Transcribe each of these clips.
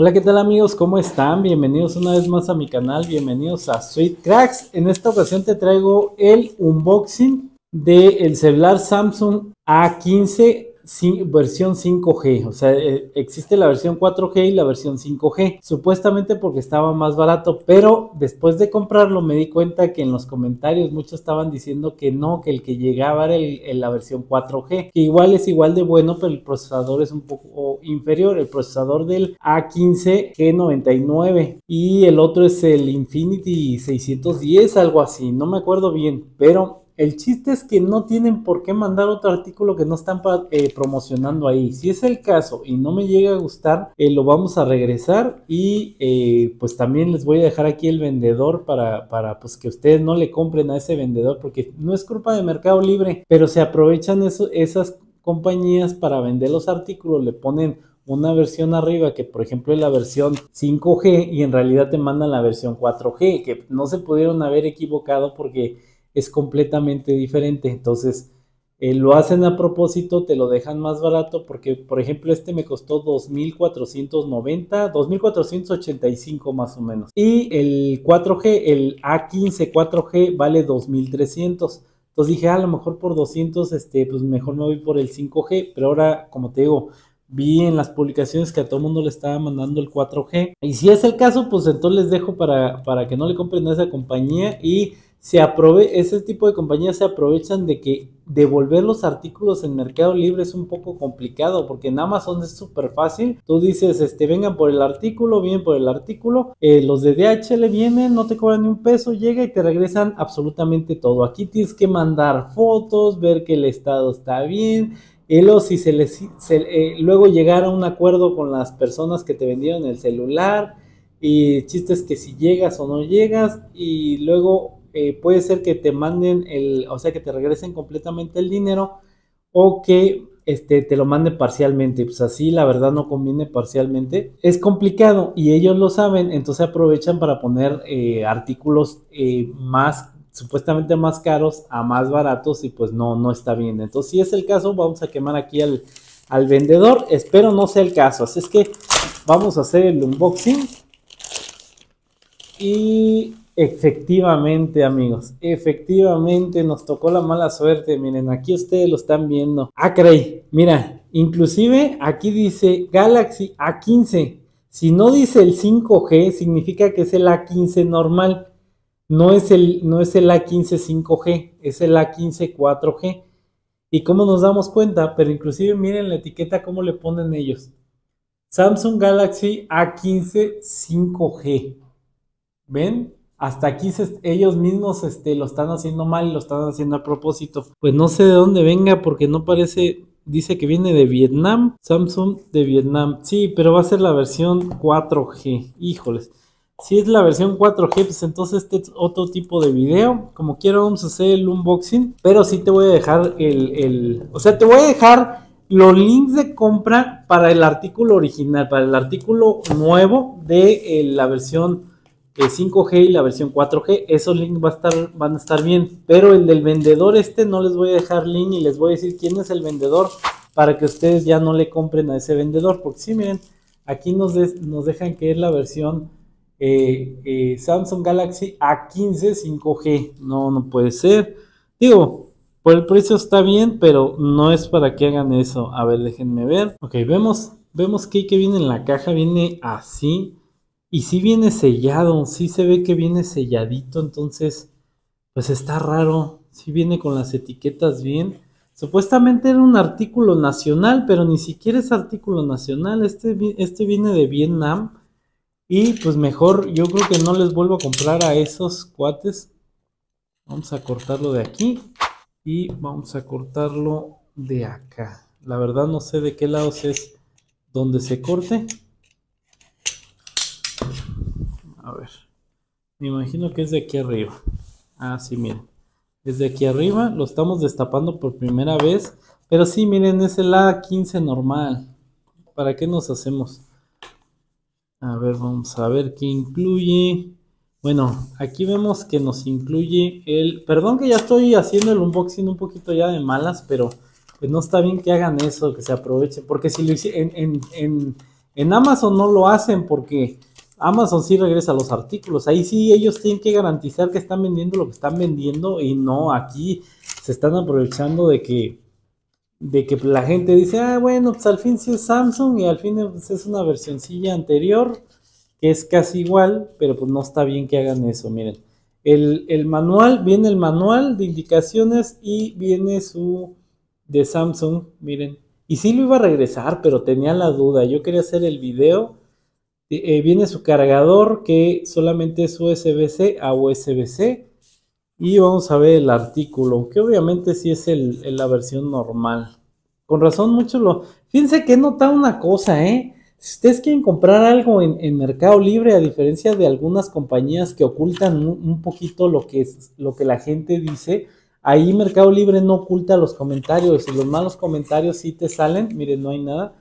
Hola, ¿qué tal amigos? ¿Cómo están? Bienvenidos una vez más a mi canal, bienvenidos a Sweet Cracks. En esta ocasión te traigo el unboxing del celular Samsung A15 versión 5G. O sea, existe la versión 4G y la versión 5G, supuestamente porque estaba más barato, pero después de comprarlo me di cuenta que en los comentarios muchos estaban diciendo que no, que el que llegaba era la versión 4G, que igual es igual de bueno, pero el procesador es un poco inferior. El procesador del A15 G99 y el otro es el Infinity 610, algo así, no me acuerdo bien, pero el chiste es que no tienen por qué mandar otro artículo que no están promocionando ahí. Si es el caso y no me llega a gustar, lo vamos a regresar y pues también les voy a dejar aquí el vendedor para pues que ustedes no le compren a ese vendedor, porque no es culpa de Mercado Libre, pero se aprovechan esas compañías para vender los artículos. Le ponen una versión arriba que por ejemplo es la versión 5G y en realidad te mandan la versión 4G, que no se pudieron haber equivocado porque es completamente diferente. Entonces lo hacen a propósito, te lo dejan más barato, porque por ejemplo este me costó 2,490, 2,485 más o menos, y el 4G, el A15 4G vale 2,300. Entonces dije, a lo mejor por 200 pues mejor me voy por el 5G, pero ahora, como te digo, vi en las publicaciones que a todo el mundo le estaba mandando el 4G, y si es el caso, pues entonces les dejo para que no le compren a esa compañía. Y ese tipo de compañías se aprovechan de que devolver los artículos en Mercado Libre es un poco complicado, porque en Amazon es súper fácil. Tú dices, vengan por el artículo, vienen por el artículo, los de DHL vienen, no te cobran ni un peso, llega y te regresan absolutamente todo. Aquí tienes que mandar fotos, ver que el estado está bien, y luego, si luego llegar a un acuerdo con las personas que te vendieron el celular, y chistes que si llegas o no llegas, y luego puede ser que te manden o sea, que te regresen completamente el dinero, o que te lo manden parcialmente. Pues así la verdad no conviene parcialmente, es complicado y ellos lo saben. Entonces aprovechan para poner artículos más, supuestamente más caros, a más baratos, y pues no está bien. Entonces si es el caso, vamos a quemar aquí al vendedor. Espero no sea el caso, así es que vamos a hacer el unboxing. Y efectivamente amigos, efectivamente nos tocó la mala suerte. Miren, aquí ustedes lo están viendo. Ah, caray, mira, inclusive aquí dice Galaxy A15. Si no dice el 5G, significa que es el A15 normal. No es el A15 5G, es el A15 4G. ¿Y cómo nos damos cuenta? Pero inclusive miren la etiqueta, cómo le ponen ellos. Samsung Galaxy A15 5G. ¿Ven? Hasta aquí ellos mismos lo están haciendo mal, y lo están haciendo a propósito. Pues no sé de dónde venga, porque no parece. Dice que viene de Vietnam, Samsung de Vietnam. Sí, pero va a ser la versión 4G. Híjoles, si es la versión 4G, pues entonces este es otro tipo de video. Como quiero, vamos a hacer el unboxing, pero sí te voy a dejar o sea, te voy a dejar los links de compra para el artículo original, para el artículo nuevo de la versión 5G y la versión 4G. Esos links van a estar bien, pero el del vendedor no les voy a dejar link, y les voy a decir quién es el vendedor para que ustedes ya no le compren a ese vendedor. Porque sí, miren, aquí nos dejan que es la versión Samsung Galaxy A15 5G. No puede ser. Digo, por el precio está bien, pero no es para que hagan eso. A ver, déjenme ver. Ok, vemos que viene en la caja, viene así. Y sí viene sellado, sí se ve que viene selladito, entonces pues está raro. Sí viene con las etiquetas bien. Supuestamente era un artículo nacional, pero ni siquiera es artículo nacional. Este viene de Vietnam, y pues mejor yo creo que no les vuelvo a comprar a esos cuates. Vamos a cortarlo de aquí y vamos a cortarlo de acá. La verdad no sé de qué lados es donde se corte. A ver, me imagino que es de aquí arriba. Ah, sí, miren, es de aquí arriba. Lo estamos destapando por primera vez. Pero sí, miren, es el A15 normal. ¿Para qué nos hacemos? A ver, vamos a ver qué incluye. Bueno, aquí vemos que nos incluye el... Perdón que ya estoy haciendo el unboxing un poquito ya de malas, pero pues no está bien que hagan eso, que se aprovechen. Porque si lo hicieron en En Amazon no lo hacen porque Amazon sí regresa los artículos. Ahí sí ellos tienen que garantizar que están vendiendo lo que están vendiendo, y no, aquí se están aprovechando de que la gente dice, ah, bueno, pues al fin sí es Samsung y al fin pues es una versioncilla anterior que es casi igual, pero pues no está bien que hagan eso. Miren, el manual, viene el manual de indicaciones y viene su de Samsung, miren. Y sí lo iba a regresar, pero tenía la duda, yo quería hacer el video. Viene su cargador, que solamente es USB-C a USB-C. Y vamos a ver el artículo, que obviamente sí es la versión normal. Con razón mucho lo... Fíjense que he notado una cosa, ¿eh? Si ustedes quieren comprar algo en Mercado Libre, a diferencia de algunas compañías que ocultan un poquito lo que la gente dice, ahí Mercado Libre no oculta los comentarios, y los malos comentarios sí te salen. Miren, no hay nada.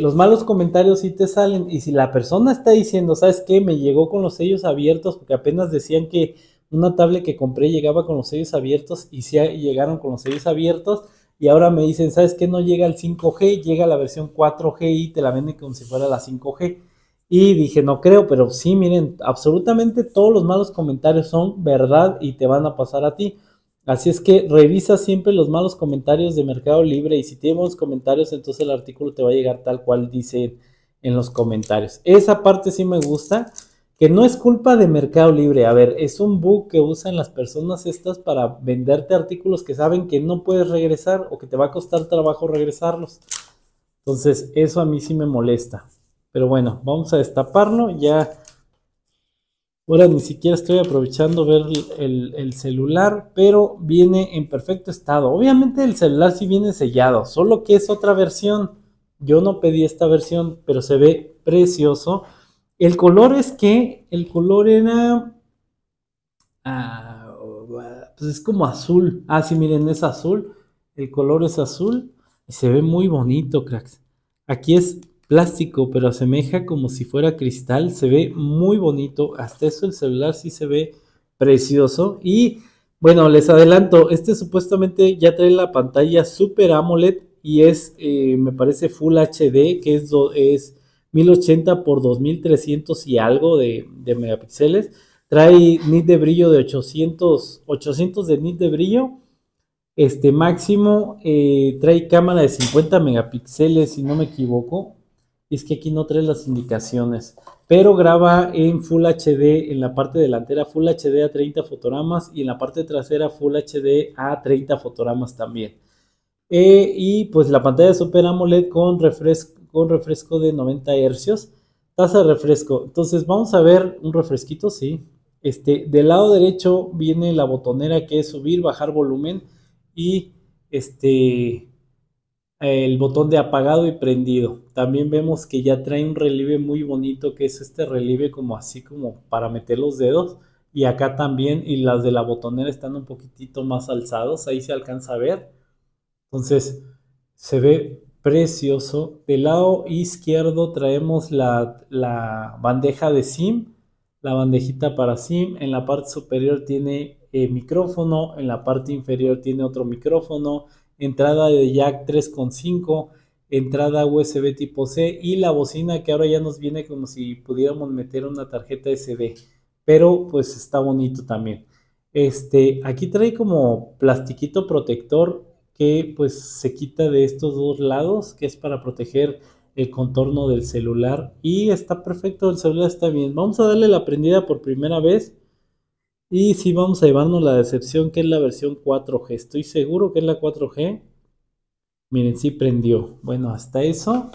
Los malos comentarios sí te salen, y si la persona está diciendo, ¿sabes qué? Me llegó con los sellos abiertos, porque apenas decían que una tablet que compré llegaba con los sellos abiertos, y sí llegaron con los sellos abiertos, y ahora me dicen, ¿sabes qué? No llega el 5G, llega la versión 4G y te la venden como si fuera la 5G, y dije, no creo, pero sí, miren, absolutamente todos los malos comentarios son verdad y te van a pasar a ti. Así es que revisa siempre los malos comentarios de Mercado Libre, y si tiene malos comentarios, entonces el artículo te va a llegar tal cual dice en los comentarios. Esa parte sí me gusta, que no es culpa de Mercado Libre. A ver, es un bug que usan las personas estas para venderte artículos que saben que no puedes regresar o que te va a costar trabajo regresarlos. Entonces eso a mí sí me molesta. Pero bueno, vamos a destaparlo ya. Ahora ni siquiera estoy aprovechando ver el celular, pero viene en perfecto estado. Obviamente el celular sí viene sellado, solo que es otra versión. Yo no pedí esta versión, pero se ve precioso. El color era... ah, pues es como azul. Ah, sí, miren, es azul. El color es azul y se ve muy bonito, cracks. Aquí es... plástico, pero asemeja como si fuera cristal, se ve muy bonito. Hasta eso el celular sí se ve precioso. Y bueno, les adelanto, supuestamente ya trae la pantalla Super AMOLED y es, me parece Full HD, que es 1080 por 2300 y algo de megapíxeles. Trae nit de brillo de 800 de nit de brillo máximo. Trae cámara de 50 megapíxeles, si no me equivoco. Es que aquí no trae las indicaciones, pero graba en Full HD, en la parte delantera Full HD a 30 fotogramas y en la parte trasera Full HD a 30 fotogramas también. Y pues la pantalla de Super AMOLED con refresco de 90 Hz, tasa de refresco. Entonces vamos a ver un refresquito, sí. Del lado derecho viene la botonera que es subir, bajar volumen y el botón de apagado y prendido. También vemos que ya trae un relieve muy bonito, que es relieve como así como para meter los dedos, y acá también, y las de la botonera están un poquitito más alzados, ahí se alcanza a ver. Entonces se ve precioso. Del lado izquierdo traemos la bandeja de SIM, la bandejita para SIM. En la parte superior tiene micrófono, en la parte inferior tiene otro micrófono, entrada de jack 3.5, entrada USB tipo C y la bocina, que ahora ya nos viene como si pudiéramos meter una tarjeta SD, pero pues está bonito también. Aquí trae como plastiquito protector que pues se quita de estos dos lados, que es para proteger el contorno del celular, y está perfecto, el celular está bien. Vamos a darle la prendida por primera vez. Y sí, vamos a llevarnos la decepción, que es la versión 4G. Estoy seguro que es la 4G. Miren, sí prendió. Bueno, hasta eso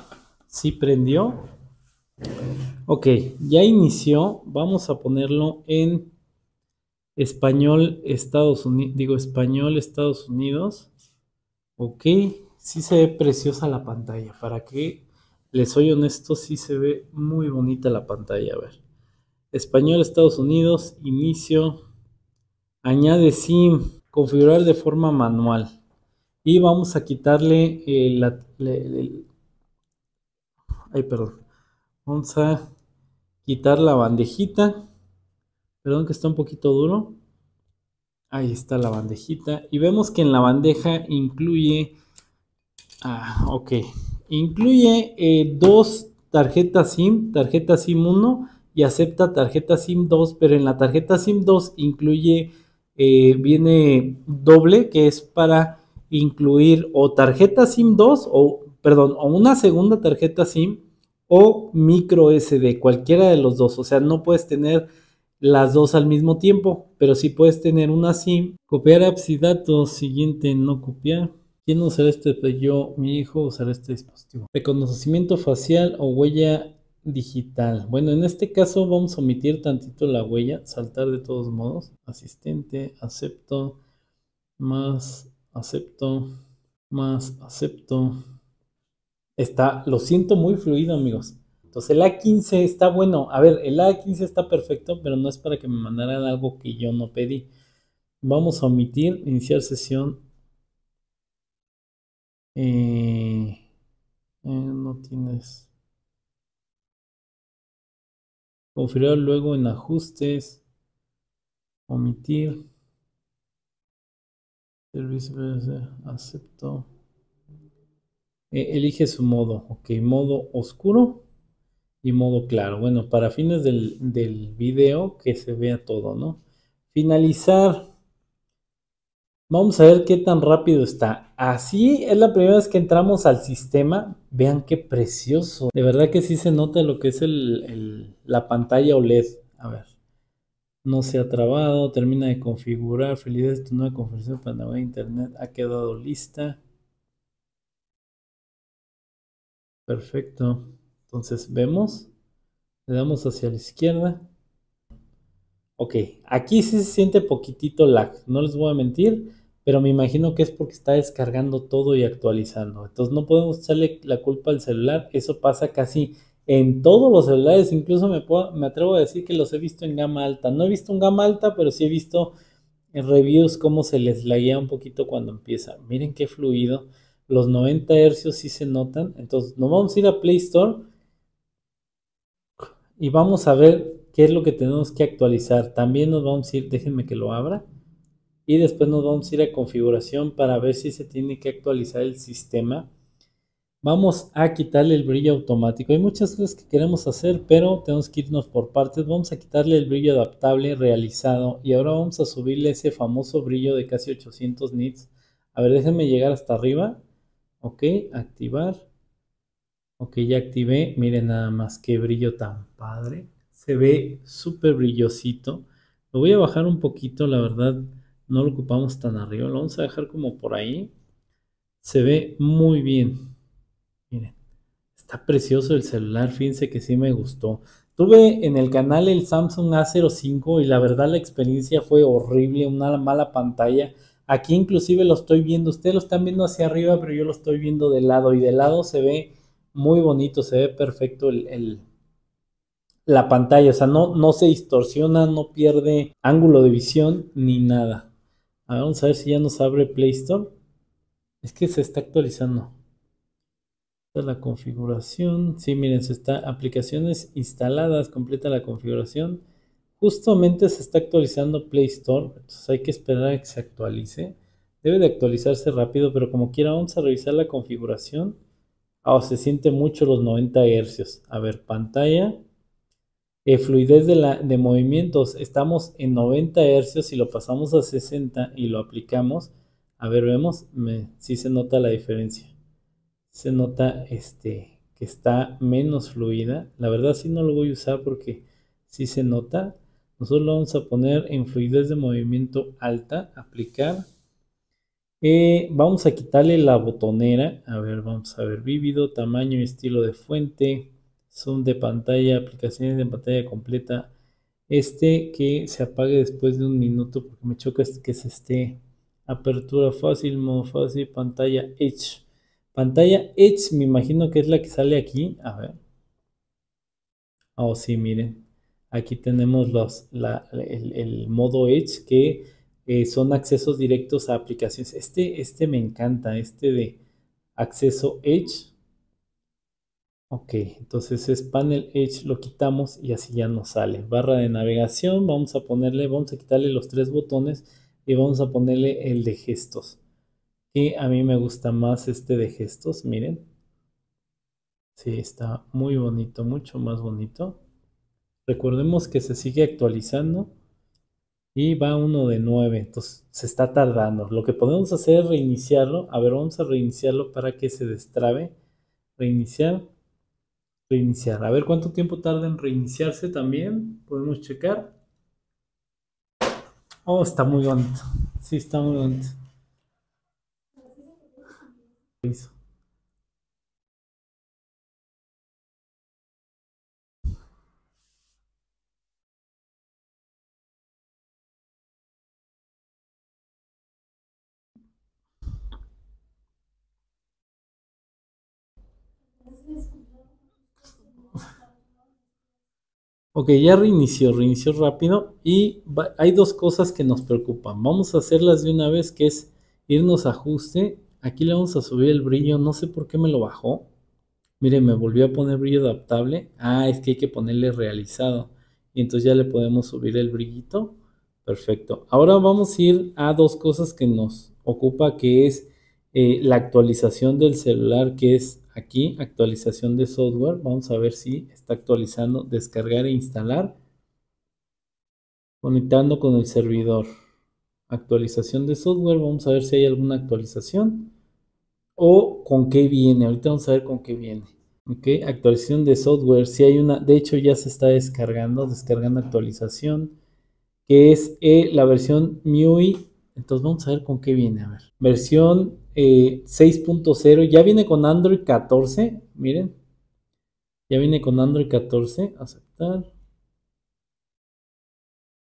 sí prendió. Ok, ya inició. Vamos a ponerlo en español Estados Unidos. Digo, español Estados Unidos. Ok, sí se ve preciosa la pantalla. Para que les soy honesto, sí se ve muy bonita la pantalla. A ver. Español Estados Unidos, inicio, añade SIM, configurar de forma manual, y vamos a quitarle vamos a quitar la bandejita, perdón que está un poquito duro, ahí está la bandejita, y vemos que en la bandeja incluye, ah, ok, Incluye dos tarjeta SIM 1 y acepta tarjeta SIM 2, pero en la tarjeta SIM 2 incluye, viene doble, que es para incluir o tarjeta SIM 2 o, perdón, o una segunda tarjeta SIM o micro SD, cualquiera de los dos. O sea, no puedes tener las dos al mismo tiempo, pero sí puedes tener una SIM. Copiar apps y datos, siguiente, no copiar. ¿Quién usará este? Yo, mi hijo usará este dispositivo. Reconocimiento facial o huella digital. Bueno, en este caso vamos a omitir tantito la huella, saltar de todos modos. Asistente, acepto, más acepto, más acepto. Está, lo siento muy fluido, amigos. Entonces el A15 está bueno. A ver, el A15 está perfecto, pero no es para que me mandaran algo que yo no pedí. Vamos a omitir, iniciar sesión. No tienes. Configurar luego en ajustes. Omitir. Servicio, acepto. Elige su modo. Ok, modo oscuro y modo claro. Bueno, para fines del video que se vea todo, ¿no? Finalizar. Vamos a ver qué tan rápido está. Así es la primera vez que entramos al sistema. Vean qué precioso. De verdad que sí se nota lo que es la pantalla OLED. A ver. No se ha trabado. Termina de configurar. Felicidades, tu nueva configuración para navegar internet ha quedado lista. Perfecto. Entonces vemos, le damos hacia la izquierda. Ok, aquí sí se siente poquitito lag, no les voy a mentir, pero me imagino que es porque está descargando todo y actualizando. Entonces no podemos echarle la culpa al celular, eso pasa casi en todos los celulares, incluso me atrevo a decir que los he visto en gama alta. No he visto en gama alta, pero sí he visto en reviews cómo se les laguea un poquito cuando empieza. Miren qué fluido, los 90 Hz sí se notan. Entonces nos vamos a ir a Play Store. Y vamos a ver qué es lo que tenemos que actualizar. También nos vamos a ir, déjenme que lo abra. Y después nos vamos a ir a configuración para ver si se tiene que actualizar el sistema. Vamos a quitarle el brillo automático. Hay muchas cosas que queremos hacer, pero tenemos que irnos por partes. Vamos a quitarle el brillo adaptable realizado. Y ahora vamos a subirle ese famoso brillo de casi 800 nits. A ver, déjenme llegar hasta arriba. Ok, activar. Ok, ya activé, miren nada más qué brillo tan padre, se ve súper brillosito. Lo voy a bajar un poquito, la verdad no lo ocupamos tan arriba, lo vamos a dejar como por ahí. Se ve muy bien, miren, está precioso el celular, fíjense que sí me gustó. Tuve en el canal el Samsung A05 y la verdad la experiencia fue horrible, una mala pantalla. Aquí inclusive lo estoy viendo, ustedes lo están viendo hacia arriba, pero yo lo estoy viendo de lado y de lado se ve muy bonito, se ve perfecto la pantalla, o sea, no se distorsiona, no pierde ángulo de visión ni nada. A ver, vamos a ver si ya nos abre Play Store. Es que se está actualizando. Esta es la configuración. Sí, miren, se está aplicaciones instaladas, completa la configuración. Justamente se está actualizando Play Store, entonces hay que esperar a que se actualice. Debe de actualizarse rápido, pero como quiera vamos a revisar la configuración. Oh, se siente mucho los 90 Hz. A ver, pantalla. Fluidez de movimientos. Estamos en 90 Hz. Si lo pasamos a 60 y lo aplicamos. A ver, vemos. Sí se nota la diferencia. Se nota que está menos fluida. La verdad sí no lo voy a usar porque sí se nota. Nosotros lo vamos a poner en fluidez de movimiento alta. Aplicar. Vamos a quitarle la botonera. A ver, vamos a ver vívido, tamaño y estilo de fuente, zoom de pantalla, aplicaciones de pantalla completa. Que se apague después de un minuto porque me choca que se esté. Apertura fácil, modo fácil, pantalla Edge. Pantalla Edge me imagino que es la que sale aquí. A ver. Oh, sí, miren. Aquí tenemos el modo Edge que... son accesos directos a aplicaciones. Me encanta, de acceso Edge. Ok, entonces es panel Edge, lo quitamos y así ya nos sale. Barra de navegación, vamos a quitarle los tres botones y vamos a ponerle el de gestos. Que a mí me gusta más de gestos, miren. Sí, está muy bonito, mucho más bonito. Recordemos que se sigue actualizando y va uno de 9, entonces se está tardando. Lo que podemos hacer es reiniciarlo. A ver, vamos a reiniciarlo para que se destrabe. Reiniciar, reiniciar. A ver cuánto tiempo tarda en reiniciarse también. Podemos checar. Oh, está muy bonito. Sí, está muy bonito. Listo. Ok, ya reinició rápido y hay dos cosas que nos preocupan. Vamos a hacerlas de una vez, que es irnos a ajuste. Aquí le vamos a subir el brillo, no sé por qué me lo bajó. Miren, me volvió a poner brillo adaptable. Ah, es que hay que ponerle realizado. Y entonces ya le podemos subir el brillito. Perfecto. Ahora vamos a ir a dos cosas que nos ocupa, que es la actualización del celular, que es aquí, actualización de software. Vamos a ver si está actualizando. Descargar e instalar. Conectando con el servidor. Actualización de software. Vamos a ver si hay alguna actualización. O con qué viene. Ahorita vamos a ver con qué viene. Ok, actualización de software. Si hay una. De hecho, ya se está descargando. Descargando actualización. Que es la versión MIUI. Entonces vamos a ver con qué viene. A ver. Versión 6.0, ya viene con Android 14, miren, ya viene con Android 14, aceptar.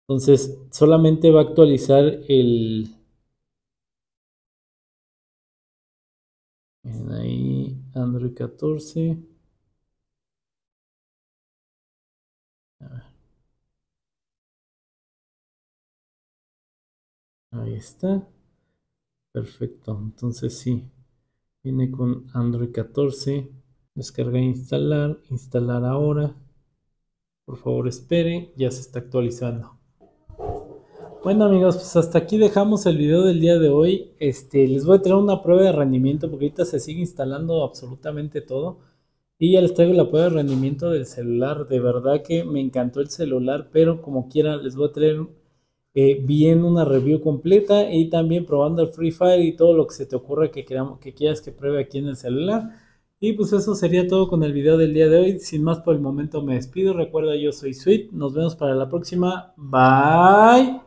Entonces solamente va a actualizar el, miren ahí, Android 14, a ver. Ahí está. Perfecto, entonces sí, viene con Android 14, descarga e instalar, instalar ahora, por favor espere, ya se está actualizando. Bueno amigos, pues hasta aquí dejamos el video del día de hoy. Les voy a traer una prueba de rendimiento porque ahorita se sigue instalando absolutamente todo. Y ya les traigo la prueba de rendimiento del celular. De verdad que me encantó el celular, pero como quiera les voy a traer bien una review completa y también probando el Free Fire y todo lo que se te ocurra que quieras que pruebe aquí en el celular. Y pues eso sería todo con el video del día de hoy. Sin más por el momento me despido. Recuerda, yo soy Sweet. Nos vemos para la próxima. Bye.